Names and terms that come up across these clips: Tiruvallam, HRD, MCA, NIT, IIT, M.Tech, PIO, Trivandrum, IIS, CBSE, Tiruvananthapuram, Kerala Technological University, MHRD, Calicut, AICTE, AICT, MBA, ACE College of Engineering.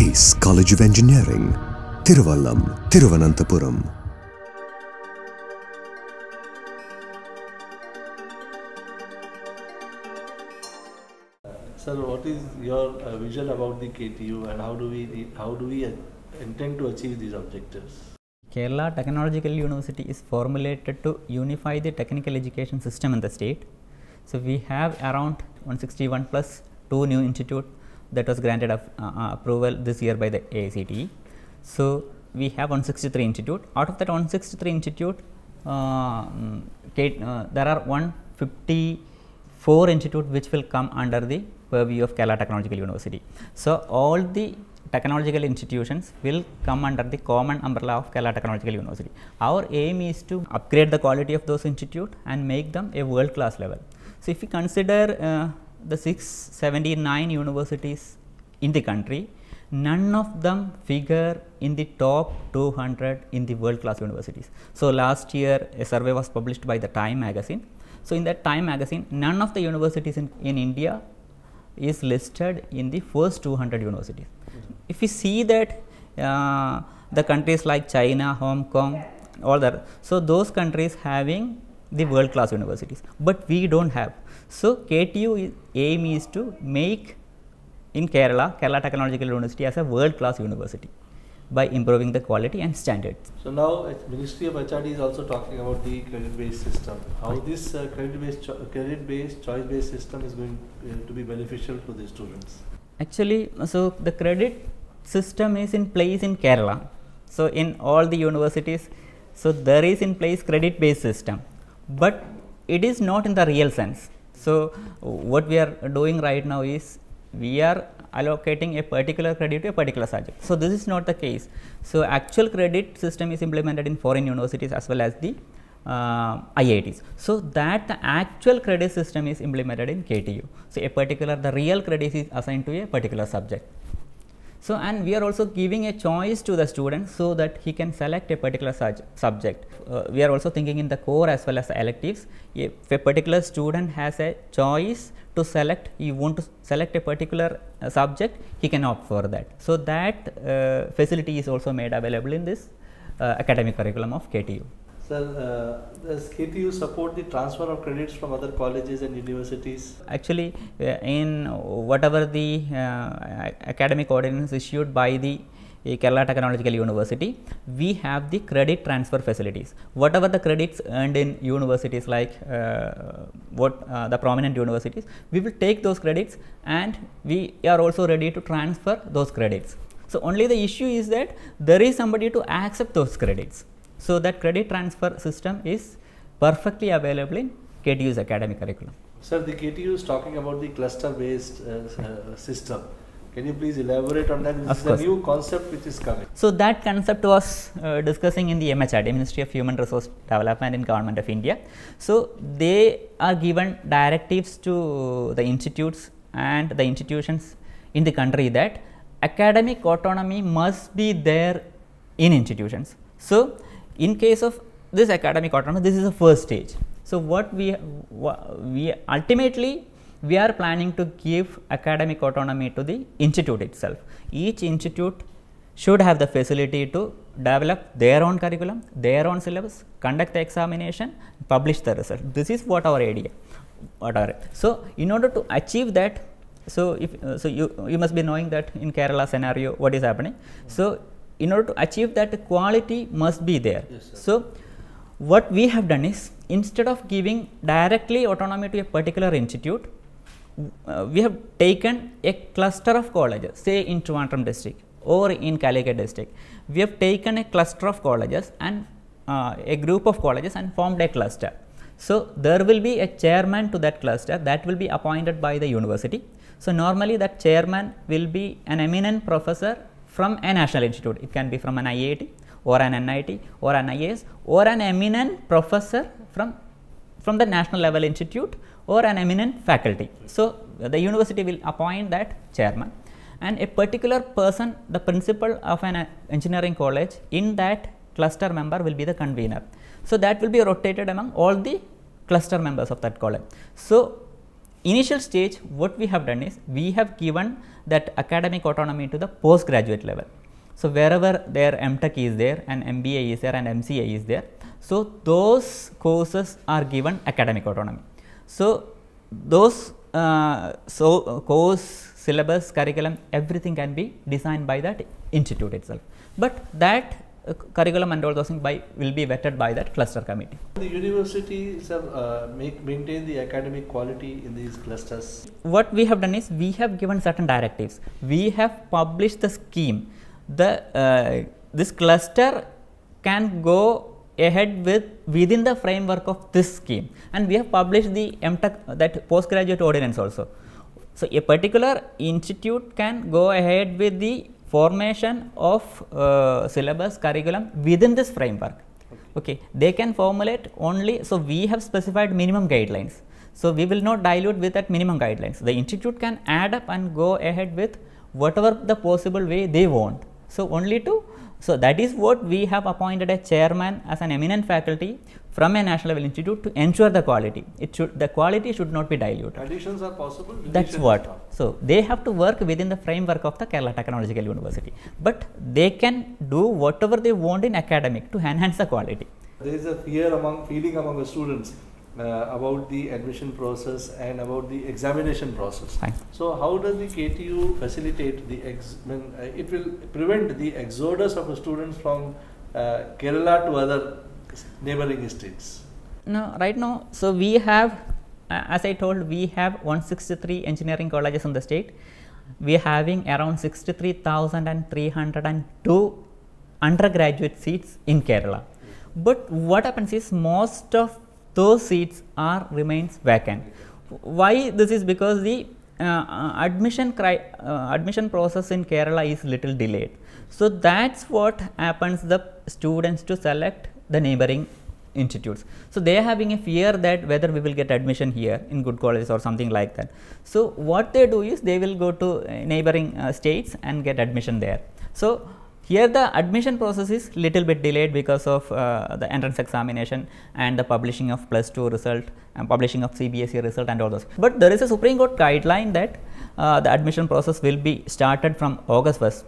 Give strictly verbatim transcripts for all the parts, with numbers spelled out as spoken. ACE College of Engineering, Tiruvallam, Tiruvananthapuram. Sir, what is your uh, vision about the K T U and how do we how do we intend to achieve these objectives? Kerala Technological University is formulated to unify the technical education system in the state. So we have around one sixty-one plus two new institutes that was granted of, uh, approval this year by the A I C T E. So we have one sixty-three institute. Out of that one sixty-three institute, uh, there are one fifty-four institute which will come under the purview of Kerala Technological University. So all the technological institutions will come under the common umbrella of Kerala Technological University. Our aim is to upgrade the quality of those institutes and make them a world class level. So if we consider uh, the six seventy-nine universities in the country, none of them figure in the top two hundred in the world class universities. So last year a survey was published by the Time magazine. So in that Time magazine, none of the universities in, in India is listed in the first two hundred universities. Mm-hmm. If we see that uh, the countries like China, Hong Kong, all that, so those countries having the world class universities, but we don't have. So K T U aim is to make in Kerala, Kerala Technological University as a world class university by improving the quality and standards. So now Ministry of H R D is also talking about the credit based system. How this uh, credit based, credit based, choice based system is going uh, to be beneficial to the students? Actually, so the credit system is in place in Kerala. So in all the universities, so there is in place credit based system, but it is not in the real sense. So what we are doing right now is we are allocating a particular credit to a particular subject. So this is not the case. So actual credit system is implemented in foreign universities as well as the uh, I I Ts. So that the actual credit system is implemented in K T U. So a particular, the real credit is assigned to a particular subject. So and we are also giving a choice to the student so that he can select a particular subject. Uh, we are also thinking in the core as well as the electives. If a particular student has a choice to select, he want to select a particular uh, subject, he can opt for that. So that uh, facility is also made available in this uh, academic curriculum of K T U. Sir, uh, does K T U support the transfer of credits from other colleges and universities? Actually, uh, in whatever the uh, academic ordinance issued by the uh, Kerala Technological University, we have the credit transfer facilities. Whatever the credits earned in universities like uh, what uh, the prominent universities, we will take those credits and we are also ready to transfer those credits. So only the issue is that there is somebody to accept those credits. So that credit transfer system is perfectly available in K T U's academic curriculum. Sir, the K T U is talking about the cluster-based uh, uh, system. Can you please elaborate on that? This is a new concept which is coming. So that concept was uh, discussing in the M H R D, Ministry of Human Resource Development in Government of India. So they are given directives to the institutes and the institutions in the country that academic autonomy must be there in institutions. So in case of this academic autonomy, this is the first stage. So what we, we ultimately we are planning to give academic autonomy to the institute itself. Each institute should have the facility to develop their own curriculum, their own syllabus, conduct the examination, publish the result. This is what our idea. What our, so in order to achieve that, so if uh, so you you must be knowing that in Kerala scenario what is happening. So in order to achieve that, the quality must be there. Yes, so what we have done is, instead of giving directly autonomy to a particular institute, uh, we have taken a cluster of colleges, say in Trivandrum district or in Calicut district. We have taken a cluster of colleges and uh, a group of colleges and formed a cluster. So there will be a chairman to that cluster that will be appointed by the university. So normally that chairman will be an eminent professor from a national institute. It can be from an I I T or an N I T or an I I S or an eminent professor from, from the national level institute or an eminent faculty. So the university will appoint that chairman and a particular person, the principal of an engineering college in that cluster member will be the convener. So that will be rotated among all the cluster members of that college. So initial stage, what we have done is we have given that academic autonomy to the postgraduate level. So, wherever their M Tech is there and M B A is there and M C A is there, so those courses are given academic autonomy. So, those uh, so uh, course, syllabus, curriculum, everything can be designed by that institute itself, but that Uh, curriculum and all those things by will be vetted by that cluster committee. The universities have uh, make, maintain the academic quality in these clusters. What we have done is we have given certain directives. We have published the scheme. The uh, this cluster can go ahead with within the framework of this scheme, and we have published the M Tech that postgraduate ordinance also. So a particular institute can go ahead with the formation of uh, syllabus, curriculum within this framework. Okay. Okay, they can formulate only, so we have specified minimum guidelines. So we will not dilute with that minimum guidelines. The institute can add up and go ahead with whatever the possible way they want. So only to, so that is what we have appointed a chairman as an eminent faculty from a national level institute to ensure the quality. It should, the quality should not be diluted. Additions are possible. That's what. So they have to work within the framework of the Kerala Technological University, but they can do whatever they want in academic to enhance the quality. There is a fear among, feeling among the students uh, about the admission process and about the examination process. Fine. So how does the K T U facilitate the, ex when, uh, it will prevent the exodus of the students from uh, Kerala to other neighboring states? No, right now, so we have, uh, as I told, we have one hundred sixty-three engineering colleges in the state. We are having around sixty-three thousand three hundred two undergraduate seats in Kerala. But what happens is most of those seats are remains vacant. Why this is? Because the uh, admission cri uh, admission process in Kerala is little delayed. So that's what happens the students to select the neighboring institutes. So they are having a fear that whether we will get admission here in good colleges or something like that. So what they do is they will go to uh, neighboring uh, states and get admission there. So here the admission process is little bit delayed because of uh, the entrance examination and the publishing of plus two result and publishing of C B S E result and all those. But there is a Supreme Court guideline that uh, the admission process will be started from August first.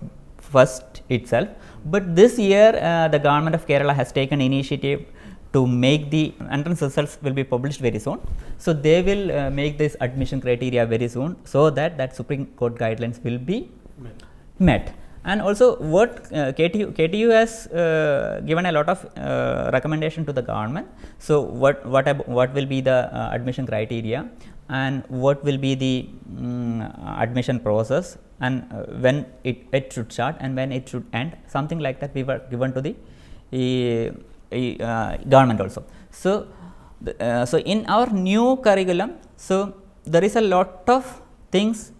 First itself, but this year uh, the government of Kerala has taken initiative to make the entrance results will be published very soon. So they will uh, make this admission criteria very soon, so that that Supreme Court guidelines will be met. met. And also, what uh, K T U, K T U has uh, given a lot of uh, recommendation to the government. So what what what will be the uh, admission criteria, and what will be the um, admission process, and uh, when it, it should start and when it should end, something like that we were given to the uh, uh, government also. So, the, uh, so in our new curriculum, so there is a lot of things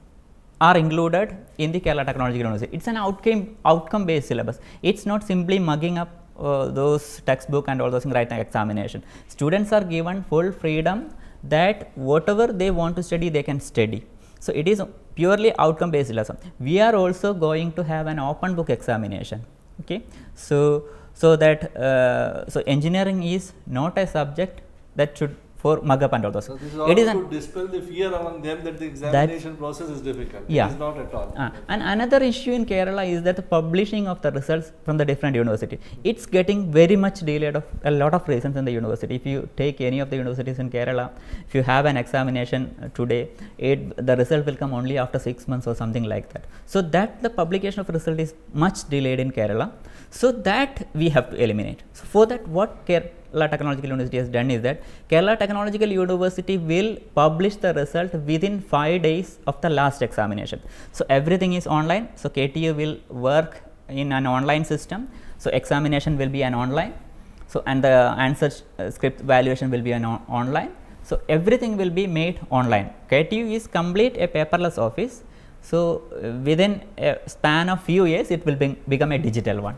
are included in the Kerala Technological University. It is an outcome, outcome based syllabus. It is not simply mugging up uh, those textbook and all those things right now examination. Students are given full freedom that whatever they want to study, they can study. So it is purely outcome based lesson. We are also going to have an open book examination. Okay, so so that uh, so engineering is not a subject that should for mug up and all those. So this is also it is to dispel the fear among them that the examination that, process is difficult. Yeah. It is not at all. Uh, and another issue in Kerala is that the publishing of the results from the different university. It's getting very much delayed of a lot of reasons in the university. If you take any of the universities in Kerala, if you have an examination today, it, the result will come only after six months or something like that. So that the publication of result is much delayed in Kerala. So that we have to eliminate. So for that, what Kerala Kerala Technological University has done is that Kerala Technological University will publish the result within five days of the last examination. So everything is online. So K T U will work in an online system. So examination will be an online. So and the answer uh, script evaluation will be an on online. So everything will be made online. K T U is complete a paperless office. So uh, within a span of few years, it will be become a digital one.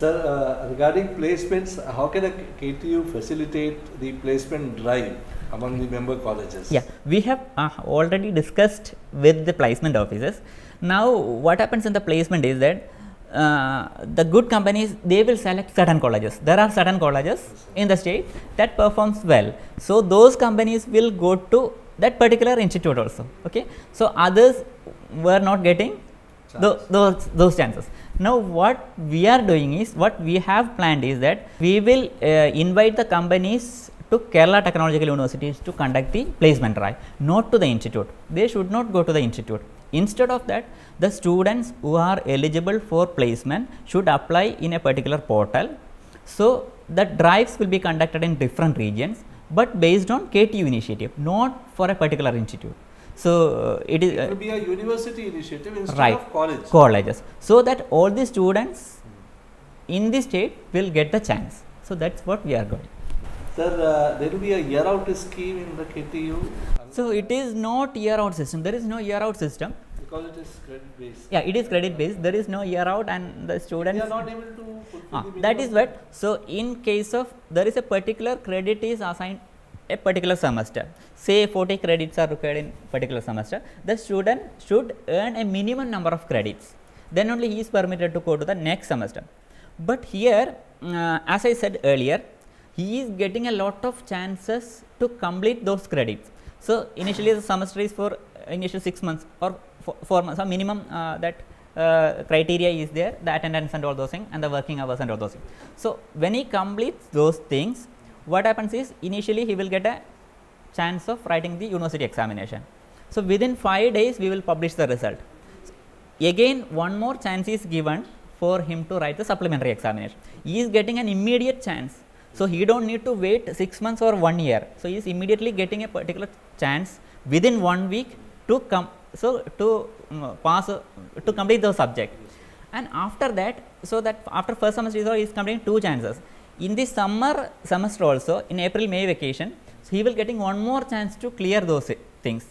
Sir, uh, regarding placements, how can a K T U facilitate the placement drive among the member colleges? Yeah, we have uh, already discussed with the placement offices. Now, what happens in the placement is that uh, the good companies, they will select certain colleges. There are certain colleges in the state that performs well. So, those companies will go to that particular institute also. Okay, so others were not getting those, those those chances. Now what we are doing is, what we have planned is that we will uh, invite the companies to Kerala Technological Universities to conduct the placement drive, not to the institute. They should not go to the institute. Instead of that, the students who are eligible for placement should apply in a particular portal. So the drives will be conducted in different regions, but based on K T U initiative, not for a particular institute. So uh, it is uh, it will be a university initiative instead right, of college. colleges. So that all the students in the state will get the chance. So that's what we are going. Sir, uh, there will be a year out scheme in the K T U. So it is not year out system. There is no year out system. Because it is credit based. Yeah, it is credit based. There is no year out, and the students. They are not able to. Ah, that is what. So in case of, there is a particular credit is assigned a particular semester. Say forty credits are required in particular semester. The student should earn a minimum number of credits. Then only he is permitted to go to the next semester. But here, uh, as I said earlier, he is getting a lot of chances to complete those credits. So initially the semester is for initial six months or four, four months. So minimum uh, that uh, criteria is there, the attendance and all those things, and the working hours and all those things. So when he completes those things, what happens is initially he will get a chance of writing the university examination. So within five days we will publish the result. So again one more chance is given for him to write the supplementary examination. He is getting an immediate chance. So he don't need to wait six months or one year. So he is immediately getting a particular chance within one week to come, so to um, pass, uh, to complete the subject. And after that, so that after first semester he is completing two chances. In the summer semester also, in April May vacation, so he will getting one more chance to clear those things.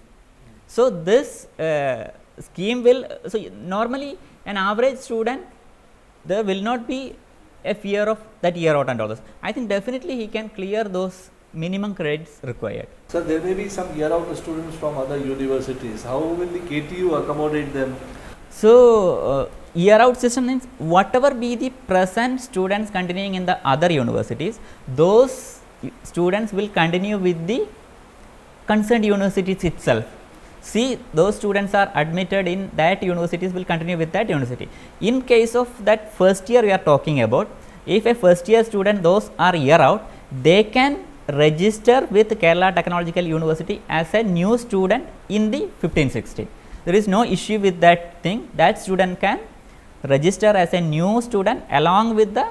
So this uh, scheme will, so normally an average student, there will not be a fear of that year out and all this. I think definitely he can clear those minimum credits required. Sir, there may be some year out students from other universities. How will the K T U accommodate them? So, uh, year out system means whatever be the present students continuing in the other universities, those students will continue with the concerned universities itself. See, those students are admitted in that universities will continue with that university. In case of that first year we are talking about, if a first year student, those are year out, they can register with Kerala Technological University as a new student in the fifteen sixteen. There is no issue with that thing. That student can register as a new student along with the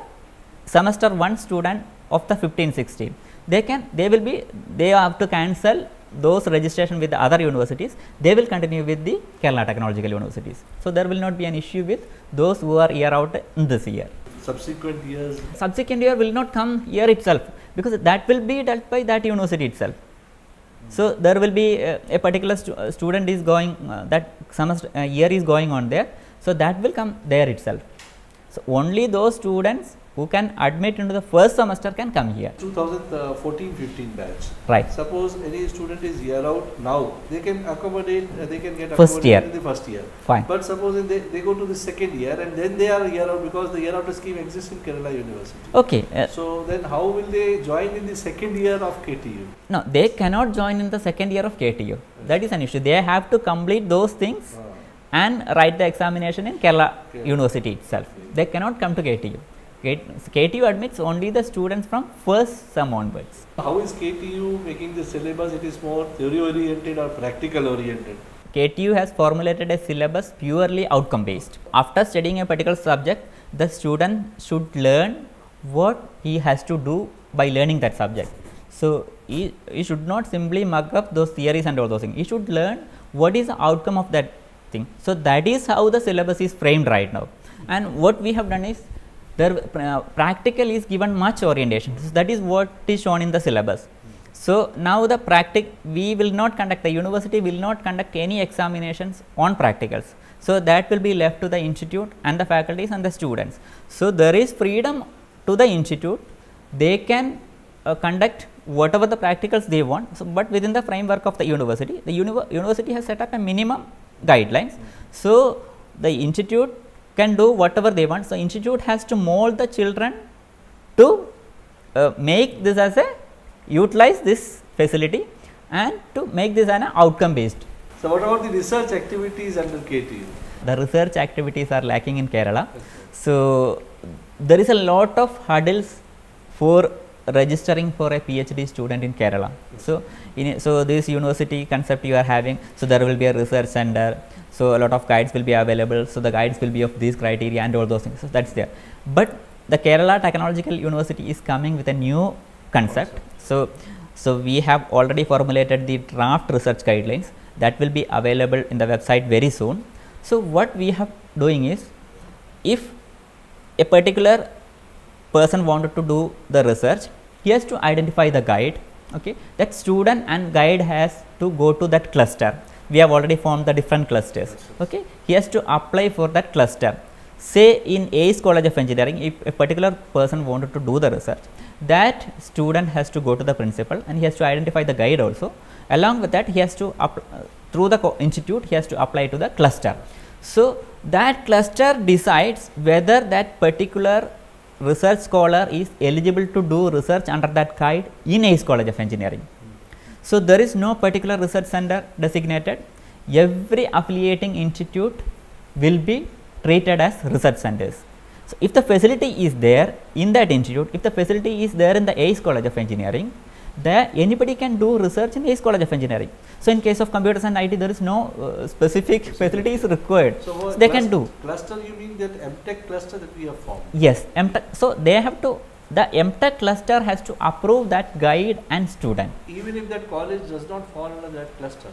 semester one student of the fifteen sixteen. They can, they will be, they have to cancel those registration with the other universities, they will continue with the Kerala Technological Universities. So there will not be an issue with those who are year out in this year. Subsequent years? Subsequent year will not come year itself, because that will be dealt by that university itself. Mm-hmm. So there will be uh, a particular stu uh, student is going, uh, that semester uh, year is going on there, so that will come there itself. So only those students who can admit into the first semester can come here. twenty fourteen fifteen batch. Right. Suppose any student is year out now, they can accommodate, uh, they can get first accommodation in the first year. Fine. But suppose they, they go to the second year and then they are year out, because the year out scheme exists in Kerala University. Okay. Uh, so then how will they join in the second year of K T U? No, they cannot join in the second year of K T U. Yes. That is an issue. They have to complete those things ah. and write the examination in Kerala okay. University itself. Okay. They cannot come to K T U. K T U admits only the students from first sem onwards. How is K T U making the syllabus? It is more theory oriented or practical oriented? K T U has formulated a syllabus purely outcome based. After studying a particular subject, the student should learn what he has to do by learning that subject. So he, he should not simply mug up those theories and all those things. He should learn what is the outcome of that thing. So that is how the syllabus is framed right now. And what we have done is, there uh, practical is given much orientation. So that is what is shown in the syllabus. So now the practic we will not conduct, the university will not conduct any examinations on practicals. So that will be left to the institute and the faculties and the students. So there is freedom to the institute. They can uh, conduct whatever the practicals they want, so, but within the framework of the university. The uni university has set up a minimum guidelines. So the institute can do whatever they want. So institute has to mold the children to uh, make this as a, utilize this facility, and to make this an outcome based. So what about the research activities under K T U? The research activities are lacking in Kerala. Okay. So there is a lot of hurdles for registering for a PhD student in Kerala. Okay. So in, so this university concept you are having, so there will be a research center, so a lot of guides will be available, so the guides will be of these criteria and all those things, so that's there. But the Kerala Technological University is coming with a new concept. So, so we have already formulated the draft research guidelines that will be available in the website very soon. So what we have doing is, if a particular person wanted to do the research, he has to identify the guide. Okay, that student and guide has to go to that cluster. We have already formed the different clusters. Okay, he has to apply for that cluster. Say in A C E College of Engineering, if a particular person wanted to do the research, that student has to go to the principal and he has to identify the guide also. Along with that, he has to, up, uh, through the co institute, he has to apply to the cluster. So that cluster decides whether that particular research scholar is eligible to do research under that guide in A C E College of Engineering. Mm. So there is no particular research center designated. Every affiliating institute will be treated as research centers. So if the facility is there in that institute, if the facility is there in the A C E College of Engineering, there anybody can do research in A C E College of Engineering. So in case of computers and I T, there is no uh, specific facilities required. So, so they can do. Cluster, you mean that M Tech cluster that we have formed? Yes, M Tech. So they have to, the M Tech cluster has to approve that guide and student. Even if that college does not fall under that cluster?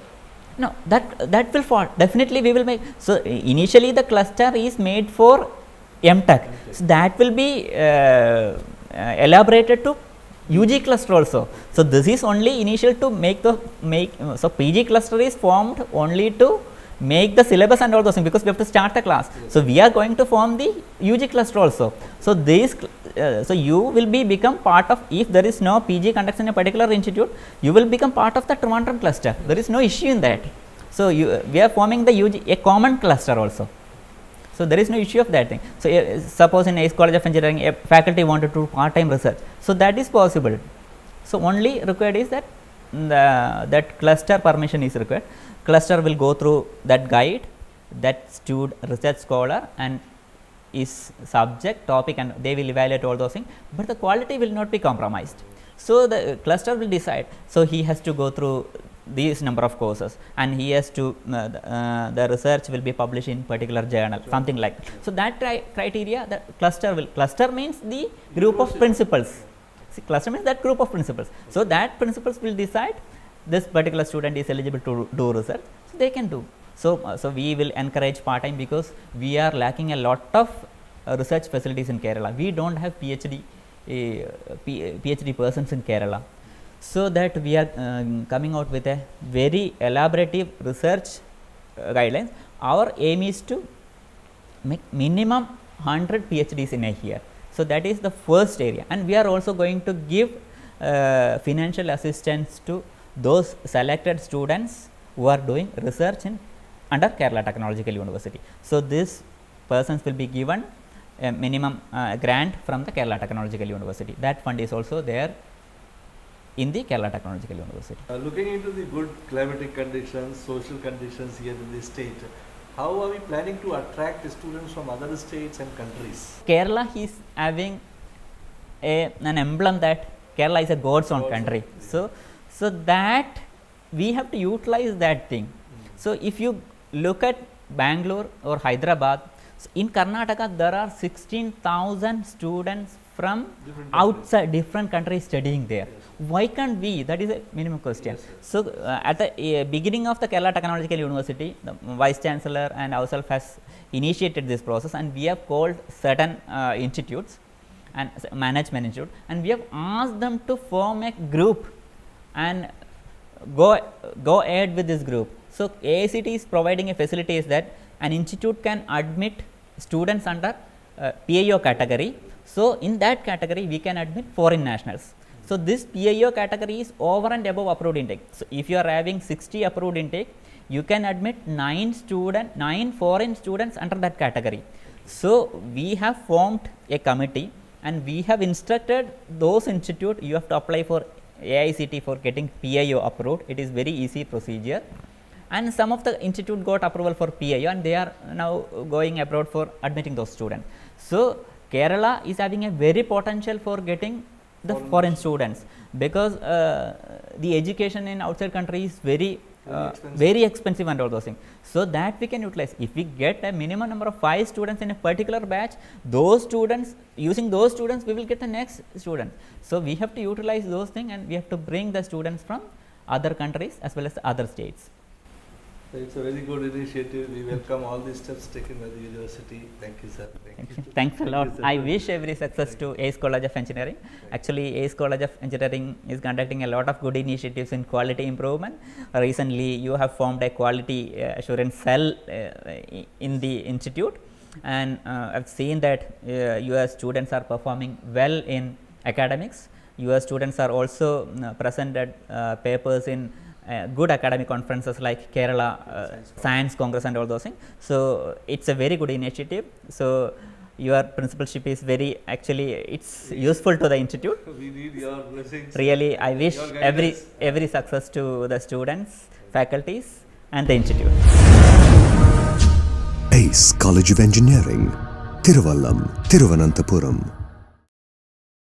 No, that, that will fall. Definitely we will make. So initially the cluster is made for M Tech. So that will be uh, uh, elaborated to U G cluster also. So this is only initial to make the make. So P G cluster is formed only to make the syllabus and all those things, because we have to start the class. So we are going to form the U G cluster also. So these, uh, so you will be become part of. If there is no P G conducts in a particular institute, you will become part of the Trivandrum cluster. There is no issue in that. So you, uh, we are forming the U G a common cluster also. So there is no issue of that thing. So uh, suppose in A C E College of Engineering, a faculty wanted to do part-time research. So that is possible. So only required is that the, that cluster permission is required. Cluster will go through that guide, that student research scholar, and is subject, topic, and they will evaluate all those things. But the quality will not be compromised. So the cluster will decide. So he has to go through these number of courses, and he has to uh, uh, the research will be published in particular journal, sure, something like that. So that criteria, the cluster will, cluster means the group of principals. See, cluster means that group of principals. So that principals will decide this particular student is eligible to do research, so they can do. So, uh, so we will encourage part time, because we are lacking a lot of uh, research facilities in Kerala. We don't have PhD uh, PhD persons in Kerala. So that we are um, coming out with a very elaborative research uh, guidelines. Our aim is to make minimum one hundred PhDs in a year. So that is the first area, and we are also going to give uh, financial assistance to those selected students who are doing research in under Kerala Technological University. So these persons will be given a minimum uh, grant from the Kerala Technological University. That fund is also there in the Kerala Technological University. Uh, looking into the good climatic conditions, social conditions here in this state, how are we planning to attract the students from other states and countries? Kerala is having a, an emblem that Kerala is a God's own country. So, so that we have to utilize that thing. Mm-hmm. So if you look at Bangalore or Hyderabad, so in Karnataka there are sixteen thousand students from different outside different countries studying there. Yes. Why can't we? That is a minimum question. Yes, so uh, at the uh, beginning of the Kerala Technological University, the Vice Chancellor and ourselves has initiated this process, and we have called certain uh, institutes and uh, management institute, and we have asked them to form a group and go go ahead with this group. So A I C T is providing a facility is that an institute can admit students under uh, P I O category. So in that category we can admit foreign nationals. So this P I O category is over and above approved intake. So if you are having sixty approved intake, you can admit nine student, nine foreign students under that category. So we have formed a committee, and we have instructed those institute, you have to apply for A I C T for getting P I O approved. It is very easy procedure, and some of the institute got approval for P I O and they are now going abroad for admitting those students. So, Kerala is having a very potential for getting the foreign, foreign students, because uh, the education in outside country is very uh, expensive. very expensive and all those things. So, that we can utilize. If we get a minimum number of five students in a particular batch, those students, using those students, we will get the next student. So, we have to utilize those things, and we have to bring the students from other countries as well as other states. So, it is a very good initiative. We welcome all the steps taken by the university. Thank you, sir. Thank Thank you. Thanks a lot. I wish every success Thank to ACE College of Engineering. Thank Actually, ACE College of Engineering is conducting a lot of good initiatives in quality improvement. Recently, you have formed a quality uh, assurance cell uh, in the institute, and uh, I have seen that uh, your students are performing well in academics. Your students are also uh, presented uh, papers in Uh, good academic conferences like Kerala uh, Science, Science Congress and all those things. So, it is a very good initiative. So, your principalship is very actually it is yes. useful to the institute. We need your blessings. Really, I wish every, every success to the students, faculties and the institute. ACE College of Engineering, Tiruvallam, Tiruvananthapuram.